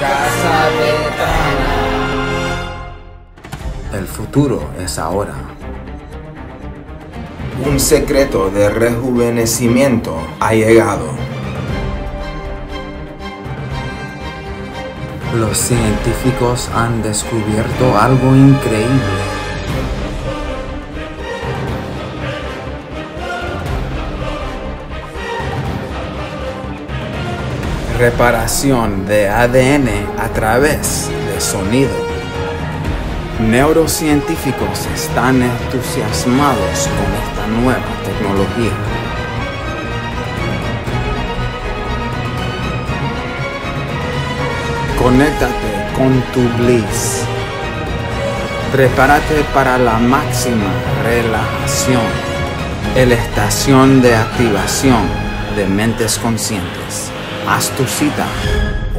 Casa de Prana. El futuro es ahora. Un secreto de rejuvenecimiento ha llegado. Los científicos han descubierto algo increíble. Reparación de ADN a través de sonido. Neurocientíficos están entusiasmados con esta nueva tecnología. Conéctate con tu bliss. Prepárate para la máxima relajación. La Estación de Activación de Mentes Conscientes. Haz tu cita.